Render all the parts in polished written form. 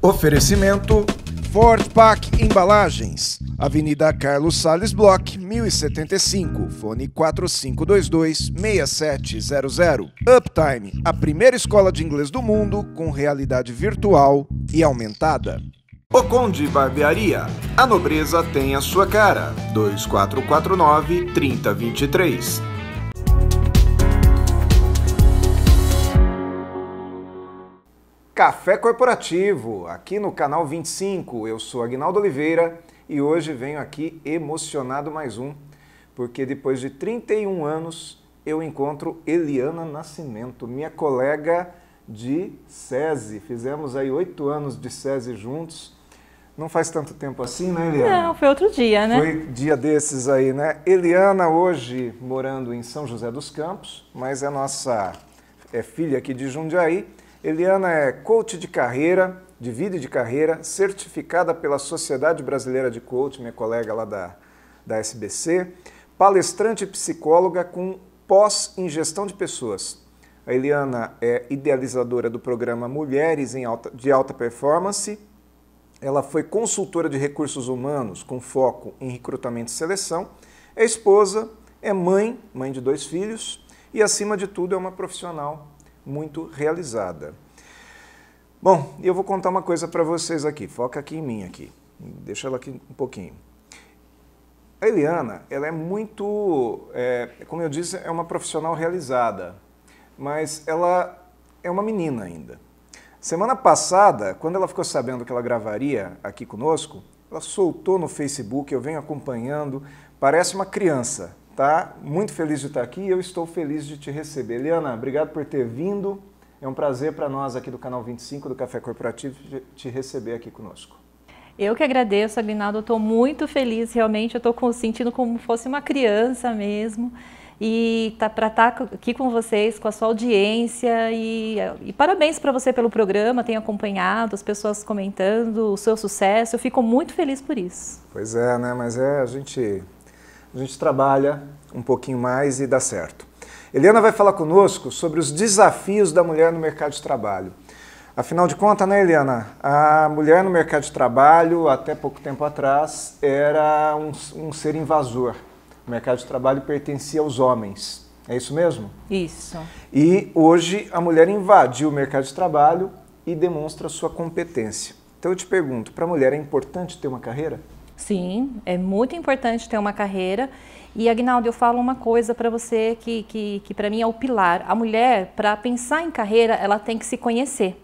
Oferecimento Ford Pack Embalagens, Avenida Carlos Salles Bloch, 1075, fone 4522-6700. Uptime, a primeira escola de inglês do mundo com realidade virtual e aumentada. O Conde Barbearia, a nobreza tem a sua cara, 2449-3023. Café Corporativo, aqui no Canal 25, eu sou Aguinaldo Oliveira e hoje venho aqui emocionado mais um, porque depois de 31 anos eu encontro Eliana Nascimento, minha colega de SESI, fizemos aí 8 anos de SESI juntos. Não faz tanto tempo assim, né, Eliana? Não, foi outro dia, né? Foi dia desses aí, né? Eliana hoje morando em São José dos Campos, mas é nossa filha aqui de Jundiaí. Eliana é coach de carreira, de vida e de carreira, certificada pela Sociedade Brasileira de Coach, minha colega lá da SBC, palestrante e psicóloga com pós em gestão de pessoas. A Eliana é idealizadora do programa Mulheres em Alta, de Alta Performance. Ela foi consultora de recursos humanos com foco em recrutamento e seleção, é esposa, é mãe de 2 filhos e, acima de tudo, é uma profissional muito realizada. Bom, eu vou contar uma coisa para vocês aqui, foca aqui em mim, aqui. Deixa ela aqui um pouquinho. A Eliana, ela é muito, como eu disse, é uma profissional realizada, mas ela é uma menina ainda. Semana passada, quando ela ficou sabendo que ela gravaria aqui conosco, ela soltou no Facebook, eu venho acompanhando, parece uma criança, tá? Muito feliz de estar aqui e eu estou feliz de te receber. Eliana, obrigado por ter vindo, é um prazer para nós aqui do Canal 25 do Café Corporativo te receber aqui conosco. Eu que agradeço, Aguinaldo, eu estou muito feliz, realmente, eu estou sentindo como fosse uma criança mesmo. E para estar aqui com vocês, com a sua audiência e parabéns para você pelo programa, tenho acompanhado, as pessoas comentando o seu sucesso, eu fico muito feliz por isso. Pois é, né? Mas a gente trabalha um pouquinho mais e dá certo. Eliana vai falar conosco sobre os desafios da mulher no mercado de trabalho. Afinal de contas, né, Eliana, a mulher no mercado de trabalho, até pouco tempo atrás, era um ser invasor. O mercado de trabalho pertencia aos homens, é isso mesmo? Isso. E hoje a mulher invadiu o mercado de trabalho e demonstra sua competência. Então eu te pergunto, para a mulher é importante ter uma carreira? Sim, é muito importante ter uma carreira. E, Aguinaldo, eu falo uma coisa para você que para mim é o pilar. A mulher, para pensar em carreira, ela tem que se conhecer.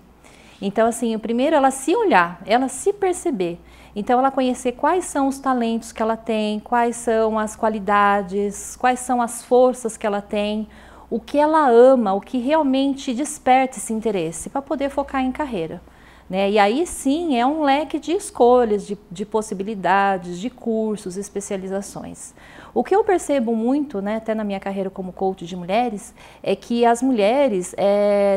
Então, assim, primeiro ela se olhar, ela se perceber. Então, ela conhecer quais são os talentos que ela tem, quais são as qualidades, quais são as forças que ela tem, o que ela ama, o que realmente desperta esse interesse para poder focar em carreira, né? E aí sim é um leque de escolhas, de possibilidades, de cursos, especializações. O que eu percebo muito, né, até na minha carreira como coach de mulheres, é que as mulheres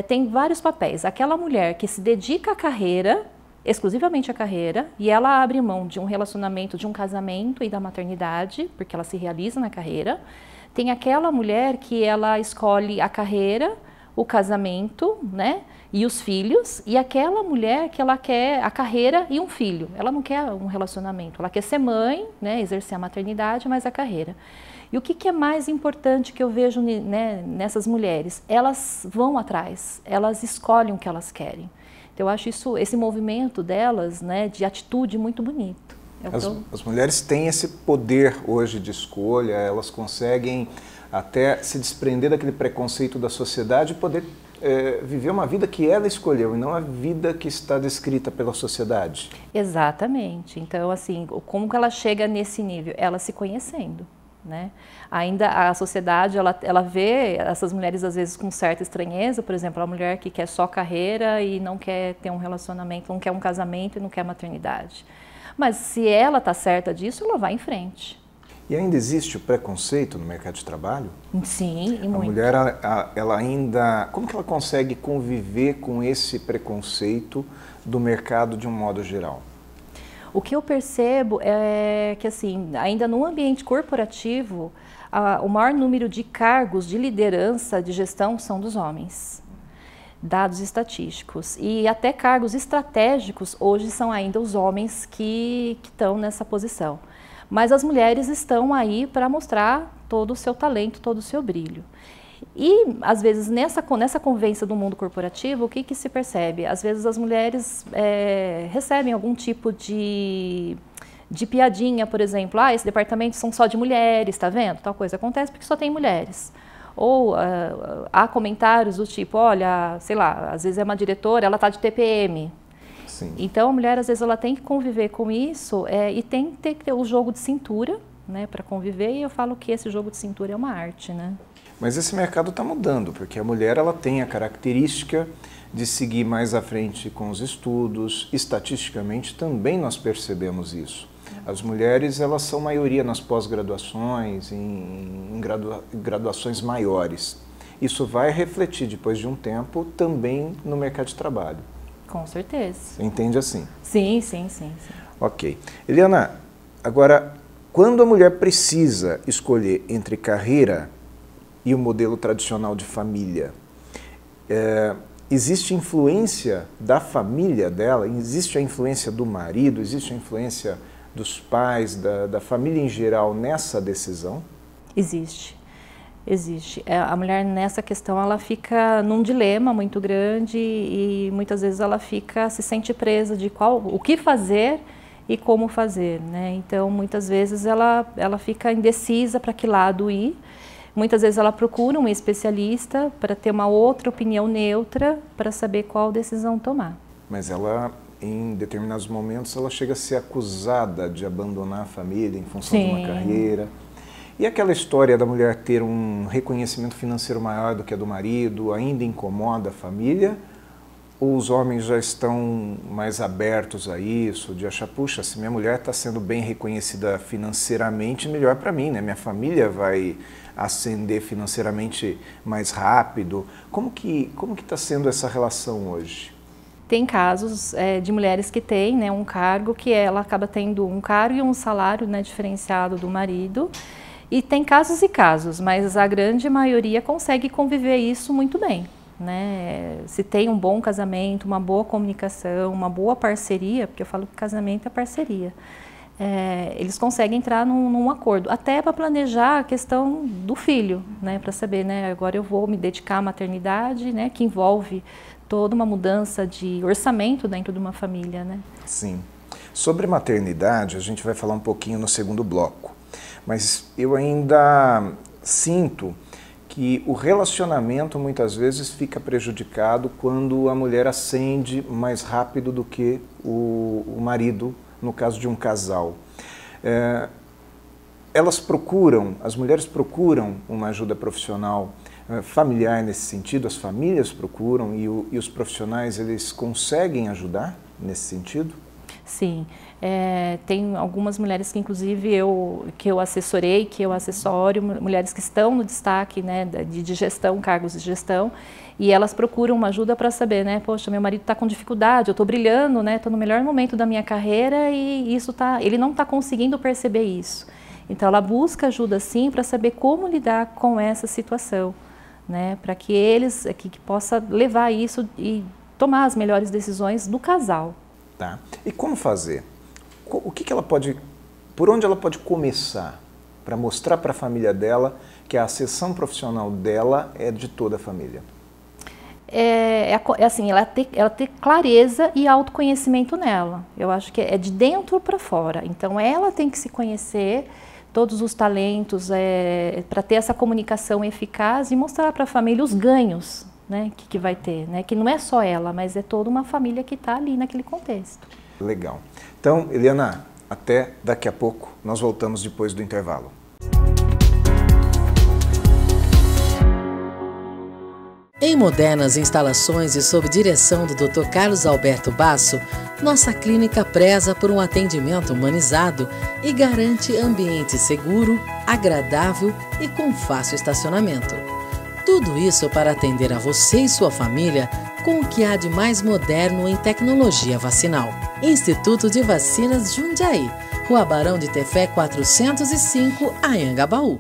têm vários papéis. Aquela mulher que se dedica à carreira, exclusivamente a carreira, e ela abre mão de um relacionamento, de um casamento e da maternidade, porque ela se realiza na carreira. Tem aquela mulher que ela escolhe a carreira, o casamento, né, e os filhos, e aquela mulher que ela quer a carreira e um filho. Ela não quer um relacionamento, ela quer ser mãe, né, exercer a maternidade, mas a carreira. E o que é mais importante que eu vejo, né, nessas mulheres? Elas vão atrás, elas escolhem o que elas querem. Então, eu acho isso, esse movimento delas, né, de atitude muito bonito. As mulheres têm esse poder hoje de escolha, elas conseguem até se desprender daquele preconceito da sociedade e poder viver uma vida que ela escolheu e não a vida que está descrita pela sociedade. Exatamente. Então, assim, como que ela chega nesse nível? Ela se conhecendo, né? Ainda a sociedade, ela vê essas mulheres às vezes com certa estranheza, por exemplo, a mulher que quer só carreira e não quer ter um relacionamento, não quer um casamento e não quer maternidade. Mas se ela está certa disso, ela vai em frente. E ainda existe o preconceito no mercado de trabalho? Sim, e muito. A mulher, ela ainda... Como que ela consegue conviver com esse preconceito do mercado de um modo geral? O que eu percebo é que, assim, ainda no ambiente corporativo, o maior número de cargos de liderança, de gestão, são dos homens. Dados estatísticos. E até cargos estratégicos, hoje são ainda os homens que estão nessa posição. Mas as mulheres estão aí para mostrar todo o seu talento, todo o seu brilho. E, às vezes, nessa convivência do mundo corporativo, o que se percebe? Às vezes as mulheres recebem algum tipo de piadinha, por exemplo. Ah, esse departamento são só de mulheres, tá vendo? Tal coisa acontece porque só tem mulheres. Ou há comentários do tipo, olha, sei lá, às vezes é uma diretora, ela tá de TPM. Sim. Então a mulher, às vezes, ela tem que conviver com isso e tem que ter o jogo de cintura, né, para conviver. E eu falo que esse jogo de cintura é uma arte, né? Mas esse mercado está mudando, porque a mulher ela tem a característica de seguir mais à frente com os estudos. Estatisticamente também nós percebemos isso. As mulheres elas são maioria nas pós-graduações, em graduações maiores. Isso vai refletir depois de um tempo também no mercado de trabalho. Com certeza. Você entende assim? Sim, sim, sim, sim. Ok. Eliana, agora, quando a mulher precisa escolher entre carreira e o modelo tradicional de família, existe influência da família dela? Existe a influência do marido? Existe a influência dos pais, da família em geral nessa decisão? Existe, existe. A mulher nessa questão ela fica num dilema muito grande e muitas vezes ela se sente presa de o que fazer e como fazer, né? Então muitas vezes ela fica indecisa para que lado ir. Muitas vezes ela procura um especialista para ter uma outra opinião neutra para saber qual decisão tomar. Mas ela, em determinados momentos, ela chega a ser acusada de abandonar a família em função Sim. de uma carreira. E aquela história da mulher ter um reconhecimento financeiro maior do que a do marido ainda incomoda a família? Ou os homens já estão mais abertos a isso, de achar, puxa, se minha mulher está sendo bem reconhecida financeiramente, melhor para mim, né? Minha família vai ascender financeiramente mais rápido. Como que está sendo essa relação hoje? Tem casos de mulheres que têm, né, um cargo que ela acaba tendo um cargo e um salário, né, diferenciado do marido. E tem casos e casos, mas a grande maioria consegue conviver isso muito bem, né? Se tem um bom casamento, uma boa comunicação, uma boa parceria, porque eu falo que casamento é parceria. Eles conseguem entrar num acordo, até para planejar a questão do filho, né, para saber, né, agora eu vou me dedicar à maternidade, né, que envolve toda uma mudança de orçamento dentro de uma família, né? Sim. Sobre maternidade, a gente vai falar um pouquinho no segundo bloco, mas eu ainda sinto que o relacionamento muitas vezes fica prejudicado quando a mulher ascende mais rápido do que o marido, no caso de um casal. As mulheres procuram uma ajuda profissional familiar nesse sentido, as famílias procuram e os profissionais, eles conseguem ajudar nesse sentido? Sim, tem algumas mulheres que inclusive eu assessorei, que eu assessoro, mulheres que estão no destaque, né, de gestão, cargos de gestão, e elas procuram uma ajuda para saber, né, poxa, meu marido está com dificuldade, eu estou brilhando, né, estou no melhor momento da minha carreira e ele não está conseguindo perceber isso. Então ela busca ajuda sim para saber como lidar com essa situação, né, para que eles, que possa levar isso e tomar as melhores decisões do casal. Tá. E como fazer? Por onde ela pode começar para mostrar para a família dela que a ascensão profissional dela é de toda a família? É assim, ela ter clareza e autoconhecimento nela. Eu acho que é de dentro para fora. Então ela tem que se conhecer, todos os talentos, para ter essa comunicação eficaz e mostrar para a família os ganhos, né, que vai ter, né, que não é só ela, mas é toda uma família que está ali naquele contexto. Legal. Então, Eliana, até daqui a pouco. Nós voltamos depois do intervalo. Em modernas instalações e sob direção do Dr. Carlos Alberto Basso, nossa clínica preza por um atendimento humanizado e garante ambiente seguro, agradável e com fácil estacionamento. Tudo isso para atender a você e sua família com o que há de mais moderno em tecnologia vacinal. Instituto de Vacinas Jundiaí, Rua Barão de Tefé 405, Anhangabaú.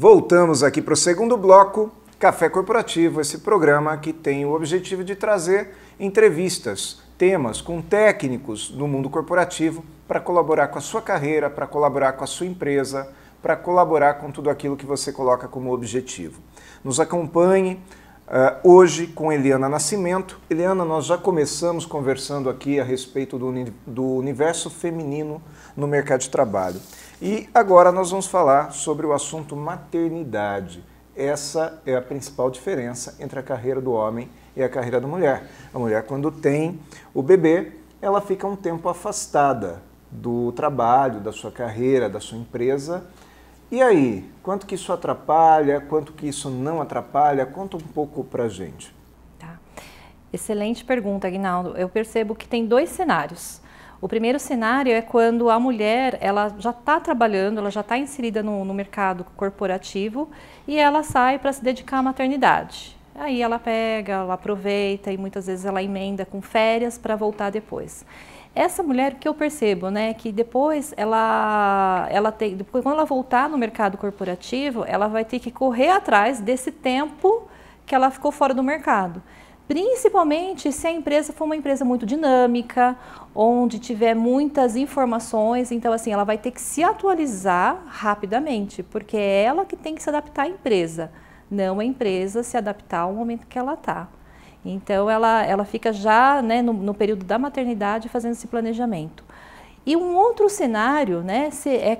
Voltamos aqui para o segundo bloco, Café Corporativo, esse programa que tem o objetivo de trazer entrevistas, temas com técnicos do mundo corporativo para colaborar com a sua carreira, para colaborar com a sua empresa, para colaborar com tudo aquilo que você coloca como objetivo. Nos acompanhe hoje com Eliana Nascimento. Eliana, nós já começamos conversando aqui a respeito do universo feminino no mercado de trabalho. E agora nós vamos falar sobre o assunto maternidade. Essa é a principal diferença entre a carreira do homem e a carreira da mulher. A mulher, quando tem o bebê, ela fica um tempo afastada do trabalho, da sua carreira, da sua empresa. E aí, quanto que isso atrapalha, quanto que isso não atrapalha? Conta um pouco pra gente. Tá. Excelente pergunta, Aguinaldo. Eu percebo que tem dois cenários. O primeiro cenário é quando a mulher ela já está trabalhando, ela já está inserida no mercado corporativo e ela sai para se dedicar à maternidade. Aí ela pega, ela aproveita e muitas vezes ela emenda com férias para voltar depois. Essa mulher que eu percebo, né, que depois depois, quando ela voltar no mercado corporativo, ela vai ter que correr atrás desse tempo que ela ficou fora do mercado. Principalmente se a empresa for uma empresa muito dinâmica, onde tiver muitas informações, então assim, ela vai ter que se atualizar rapidamente, porque é ela que tem que se adaptar à empresa, não a empresa se adaptar ao momento que ela está. Então ela fica já, né, no período da maternidade fazendo esse planejamento. E um outro cenário, né,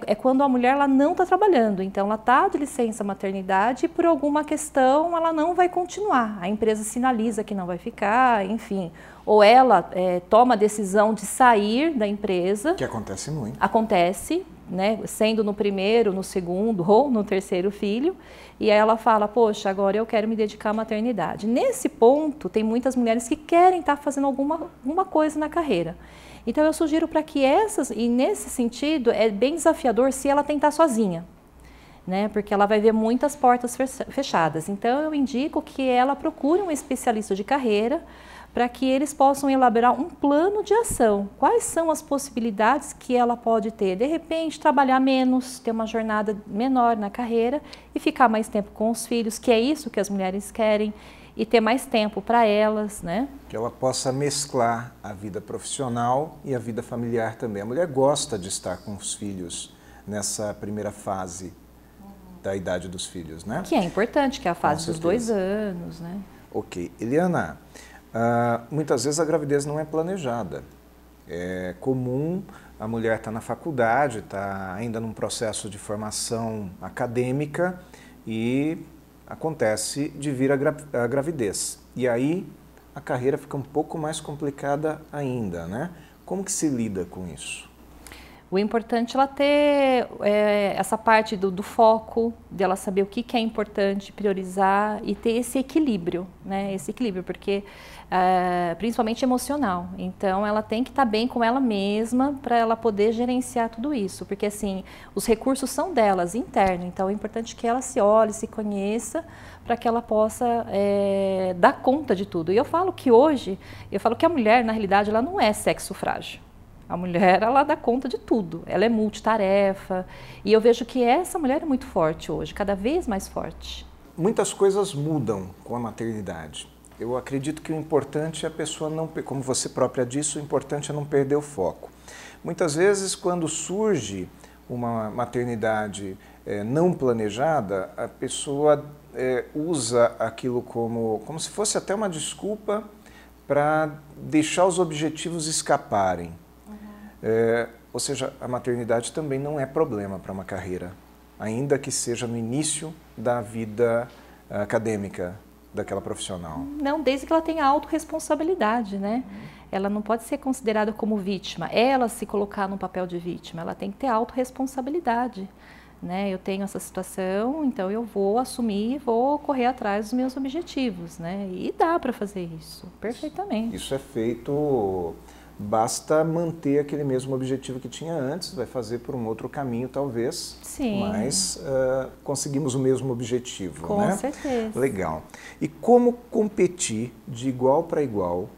é quando a mulher ela não está trabalhando, então ela está de licença maternidade e por alguma questão ela não vai continuar, a empresa sinaliza que não vai ficar, enfim, ou ela toma a decisão de sair da empresa. Que acontece muito. Acontece, né, sendo no primeiro, no segundo ou no terceiro filho, e aí ela fala, poxa, agora eu quero me dedicar à maternidade. Nesse ponto, tem muitas mulheres que querem estar fazendo alguma coisa na carreira. Então eu sugiro para que e nesse sentido, é bem desafiador se ela tentar sozinha, né? Porque ela vai ver muitas portas fechadas. Então eu indico que ela procure um especialista de carreira para que eles possam elaborar um plano de ação. Quais são as possibilidades que ela pode ter? De repente, trabalhar menos, ter uma jornada menor na carreira e ficar mais tempo com os filhos, que é isso que as mulheres querem. E ter mais tempo para elas, né? Que ela possa mesclar a vida profissional e a vida familiar também. A mulher gosta de estar com os filhos nessa primeira fase da idade dos filhos, né? Que é importante, que é a fase dos 2 anos, né? Ok. Eliana, muitas vezes a gravidez não é planejada. É comum a mulher estar na faculdade, estar ainda num processo de formação acadêmica e acontece de vir a gravidez. E aí a carreira fica um pouco mais complicada ainda, né? Como que se lida com isso? O importante é ela ter essa parte do foco, dela saber o que é importante, priorizar e ter esse equilíbrio, né? Esse equilíbrio, porque principalmente emocional. Então ela tem que estar bem com ela mesma para ela poder gerenciar tudo isso, porque assim, os recursos são delas, internos. Então é importante que ela se olhe, se conheça, para que ela possa dar conta de tudo. E eu falo que a mulher, na realidade, ela não é sexo frágil. A mulher, ela dá conta de tudo, ela é multitarefa e eu vejo que essa mulher é muito forte hoje, cada vez mais forte. Muitas coisas mudam com a maternidade. Eu acredito que o importante é a pessoa não, como você própria disse, o importante é não perder o foco. Muitas vezes, quando surge uma maternidade não planejada, a pessoa usa aquilo como se fosse até uma desculpa para deixar os objetivos escaparem. Uhum. Ou seja, a maternidade também não é problema para uma carreira, ainda que seja no início da vida acadêmica daquela profissional. Não, desde que ela tenha autorresponsabilidade, né? Ela não pode ser considerada como vítima, ela se colocar num papel de vítima, ela tem que ter autorresponsabilidade, né? Eu tenho essa situação, então eu vou assumir e vou correr atrás dos meus objetivos, né? E dá para fazer isso perfeitamente. Isso é feito, basta manter aquele mesmo objetivo que tinha antes, vai fazer por um outro caminho talvez, sim, mas conseguimos o mesmo objetivo, com, né? Certeza. Legal. E como competir de igual para igual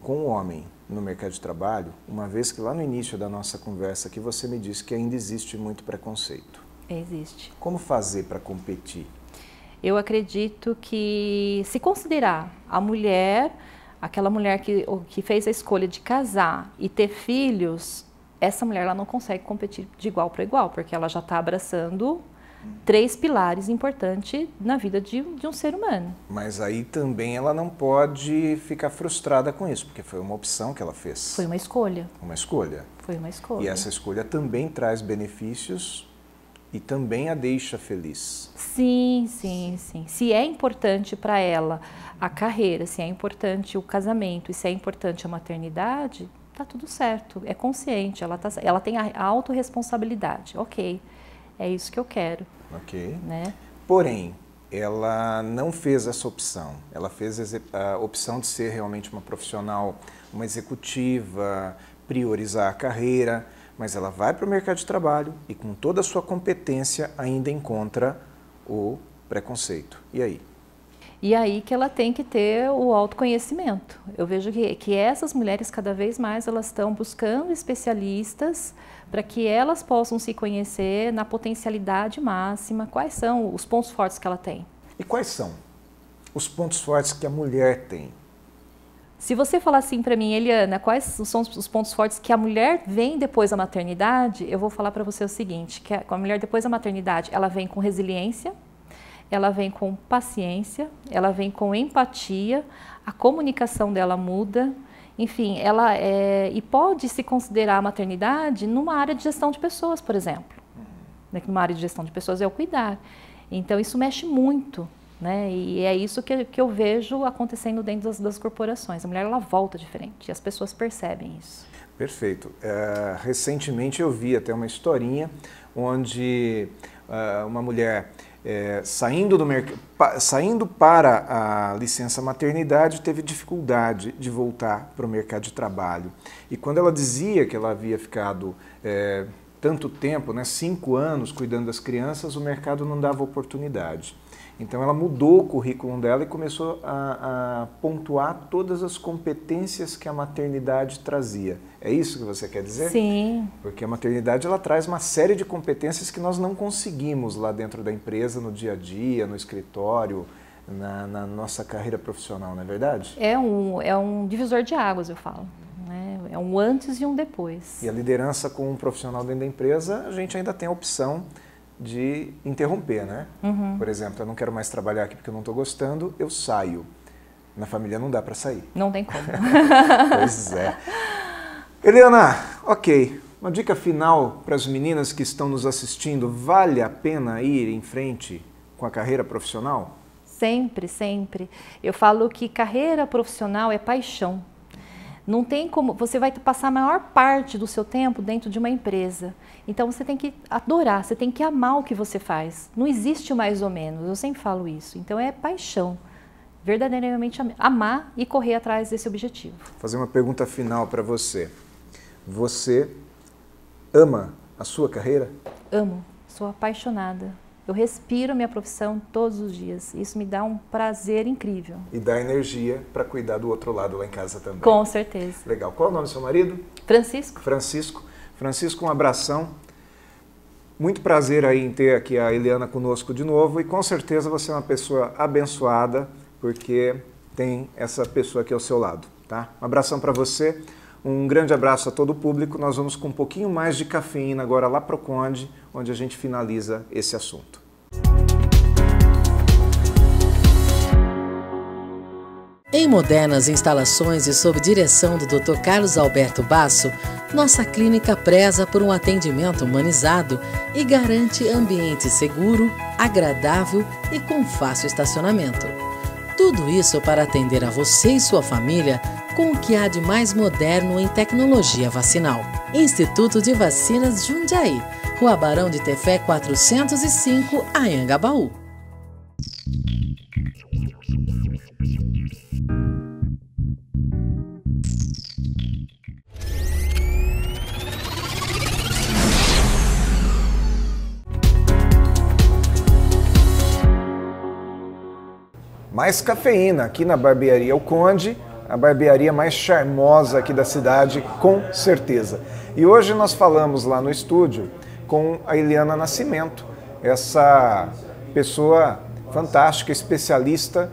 com o homem no mercado de trabalho, uma vez que lá no início da nossa conversa aqui você me disse que ainda existe muito preconceito? Existe. Como fazer para competir? Eu acredito que se considerar a mulher, aquela mulher que fez a escolha de casar e ter filhos, essa mulher ela não consegue competir de igual para igual, porque ela já está abraçando três pilares importantes na vida de um ser humano. Mas aí também ela não pode ficar frustrada com isso, porque foi uma opção que ela fez. Foi uma escolha. Uma escolha. Foi uma escolha. E essa escolha também traz benefícios e também a deixa feliz. Sim, sim, sim. Se é importante para ela a carreira, se é importante o casamento e se é importante a maternidade, tá tudo certo. É consciente, ela tem a autorresponsabilidade. Ok, é isso que eu quero. Ok. Né? Porém, ela não fez essa opção. Ela fez a opção de ser realmente uma profissional, uma executiva, priorizar a carreira, mas ela vai para o mercado de trabalho e com toda a sua competência ainda encontra o preconceito. E aí? E aí que ela tem que ter o autoconhecimento. Eu vejo que essas mulheres cada vez mais elas estão buscando especialistas para que elas possam se conhecer na potencialidade máxima, quais são os pontos fortes que ela tem. E quais são os pontos fortes que a mulher tem? Se você falar assim para mim, Eliana, quais são os pontos fortes que a mulher vem depois da maternidade, eu vou falar para você o seguinte, que a mulher depois da maternidade, ela vem com resiliência, ela vem com paciência, ela vem com empatia, a comunicação dela muda, enfim, ela e pode se considerar a maternidade numa área de gestão de pessoas, por exemplo. Numa área de gestão de pessoas é o cuidar. Então isso mexe muito. Né? E é isso que eu vejo acontecendo dentro das corporações. A mulher ela volta diferente e as pessoas percebem isso. Perfeito. Recentemente eu vi até uma historinha onde uma mulher saindo para a licença maternidade teve dificuldade de voltar para o mercado de trabalho. E quando ela dizia que ela havia ficado tanto tempo, né, 5 anos cuidando das crianças, o mercado não dava oportunidade. Então ela mudou o currículo dela e começou a pontuar todas as competências que a maternidade trazia. É isso que você quer dizer? Sim. Porque a maternidade ela traz uma série de competências que nós não conseguimos lá dentro da empresa, no dia a dia, no escritório, na nossa carreira profissional, não é verdade? É um divisor de águas, eu falo. Né? É um antes e um depois. E a liderança com um profissional dentro da empresa, a gente ainda tem a opção de interromper, né? Uhum. Por exemplo, eu não quero mais trabalhar aqui porque eu não estou gostando, eu saio. Na família não dá para sair. Não tem como. Pois é. Eliana, ok. Uma dica final para as meninas que estão nos assistindo, vale a pena ir em frente com a carreira profissional? Sempre, sempre. Eu falo que carreira profissional é paixão. Não tem como, você vai passar a maior parte do seu tempo dentro de uma empresa. Então você tem que adorar, você tem que amar o que você faz. Não existe mais ou menos, eu sempre falo isso. Então é paixão, verdadeiramente amar e correr atrás desse objetivo. Vou fazer uma pergunta final para você. Você ama a sua carreira? Amo, sou apaixonada. Eu respiro minha profissão todos os dias. Isso me dá um prazer incrível. E dá energia para cuidar do outro lado lá em casa também. Com certeza. Legal. Qual é o nome do seu marido? Francisco. Francisco. Francisco, um abração. Muito prazer aí em ter aqui a Eliana conosco de novo. E com certeza você é uma pessoa abençoada, porque tem essa pessoa aqui ao seu lado. Tá? Um abração para você. Um grande abraço a todo o público. Nós vamos com um pouquinho mais de cafeína agora lá pro Conde, onde a gente finaliza esse assunto. Em modernas instalações e sob direção do Dr. Carlos Alberto Basso, nossa clínica preza por um atendimento humanizado e garante ambiente seguro, agradável e com fácil estacionamento. Tudo isso para atender a você e sua família com o que há de mais moderno em tecnologia vacinal. Instituto de Vacinas Jundiaí, Rua Barão de Tefé 405, Anhangabaú. Mais cafeína aqui na Barbearia O Conde, a barbearia mais charmosa aqui da cidade, com certeza. E hoje nós falamos lá no estúdio com a Eliana Nascimento, essa pessoa fantástica, especialista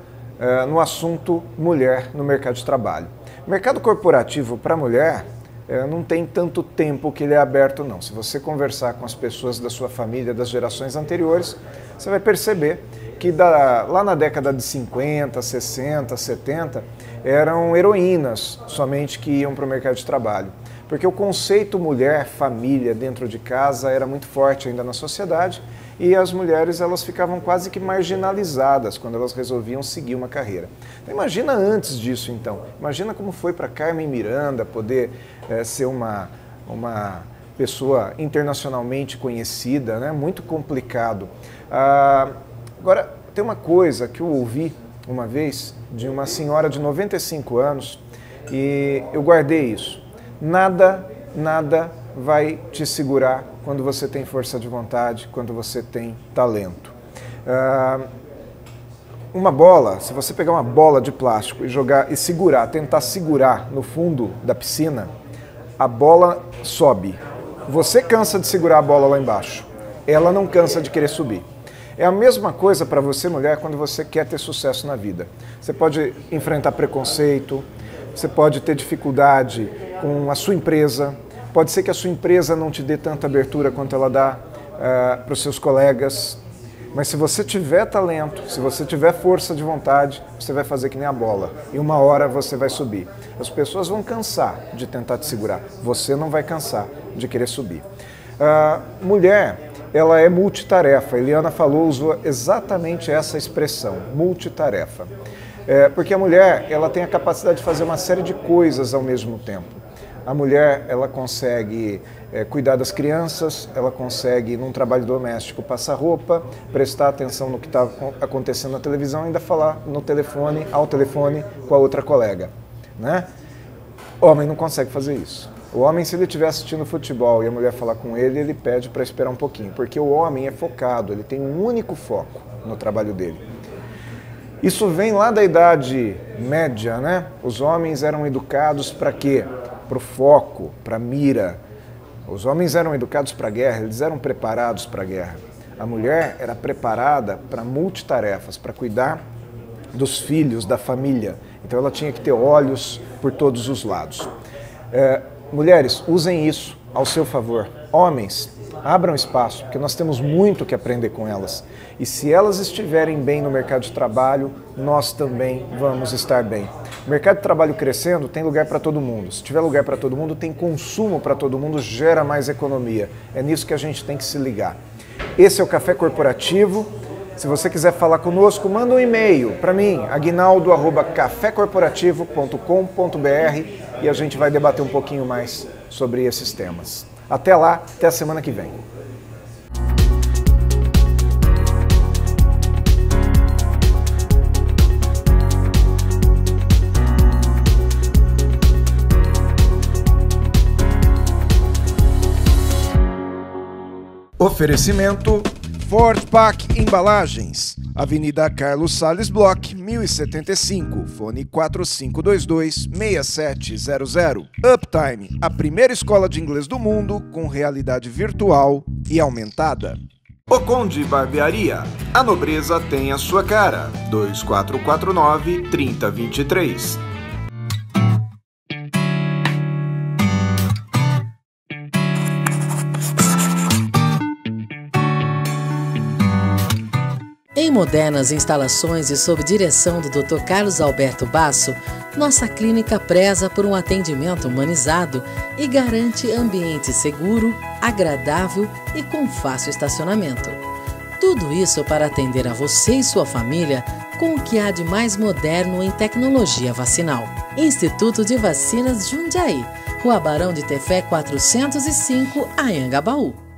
no assunto mulher no mercado de trabalho. Mercado corporativo para mulher não tem tanto tempo que ele é aberto não. Se você conversar com as pessoas da sua família, das gerações anteriores, você vai perceber que lá na década de 50, 60, 70, eram heroínas somente que iam para o mercado de trabalho. Porque o conceito mulher, família, dentro de casa era muito forte ainda na sociedade e as mulheres elas ficavam quase que marginalizadas quando elas resolviam seguir uma carreira. Então, imagina antes disso então, imagina como foi para Carmen Miranda poder ser uma pessoa internacionalmente conhecida, né? Muito complicado. Agora, tem uma coisa que eu ouvi uma vez de uma senhora de 95 anos e eu guardei isso. Nada vai te segurar quando você tem força de vontade, quando você tem talento. Uma bola, se você pegar uma bola de plástico e jogar e segurar, tentar segurar no fundo da piscina, a bola sobe. Você cansa de segurar a bola lá embaixo. Ela não cansa de querer subir. É a mesma coisa para você, mulher, quando você quer ter sucesso na vida. Você pode enfrentar preconceito, você pode ter dificuldade com a sua empresa, pode ser que a sua empresa não te dê tanta abertura quanto ela dá para os seus colegas, mas se você tiver talento, se você tiver força de vontade, você vai fazer que nem a bola e uma hora você vai subir. As pessoas vão cansar de tentar te segurar, você não vai cansar de querer subir. Mulher, ela é multitarefa. Eliana falou, usou exatamente essa expressão, multitarefa. Porque a mulher, ela tem a capacidade de fazer uma série de coisas ao mesmo tempo. A mulher, ela consegue cuidar das crianças, ela consegue, num trabalho doméstico, passar roupa, prestar atenção no que está acontecendo na televisão e ainda falar no telefone, ao telefone, com a outra colega, né? O homem não consegue fazer isso. O homem, se ele estiver assistindo futebol e a mulher falar com ele, ele pede para esperar um pouquinho, porque o homem é focado, ele tem um único foco no trabalho dele. Isso vem lá da Idade Média, né? Os homens eram educados para quê? Para o foco, para a mira. Os homens eram educados para a guerra, eles eram preparados para a guerra. A mulher era preparada para multitarefas, para cuidar dos filhos, da família. Então ela tinha que ter olhos por todos os lados. Mulheres, usem isso ao seu favor. Homens, abram espaço, porque nós temos muito que aprender com elas. E se elas estiverem bem no mercado de trabalho, nós também vamos estar bem. O mercado de trabalho crescendo tem lugar para todo mundo. Se tiver lugar para todo mundo, tem consumo para todo mundo, gera mais economia. É nisso que a gente tem que se ligar. Esse é o Café Corporativo. Se você quiser falar conosco, manda um e-mail para mim, aguinaldo@cafecorporativo.com.br. E a gente vai debater um pouquinho mais sobre esses temas. Até lá, até a semana que vem. Oferecimento Ford Pack Embalagens, Avenida Carlos Salles Bloch, 1075, fone 4522-6700. Uptime, a primeira escola de inglês do mundo com realidade virtual e aumentada. O Conde Barbearia, a nobreza tem a sua cara, 2449-3023. Em modernas instalações e sob direção do Dr. Carlos Alberto Basso, nossa clínica preza por um atendimento humanizado e garante ambiente seguro, agradável e com fácil estacionamento. Tudo isso para atender a você e sua família com o que há de mais moderno em tecnologia vacinal. Instituto de Vacinas Jundiaí, Rua Barão de Tefé 405, Anhangabaú.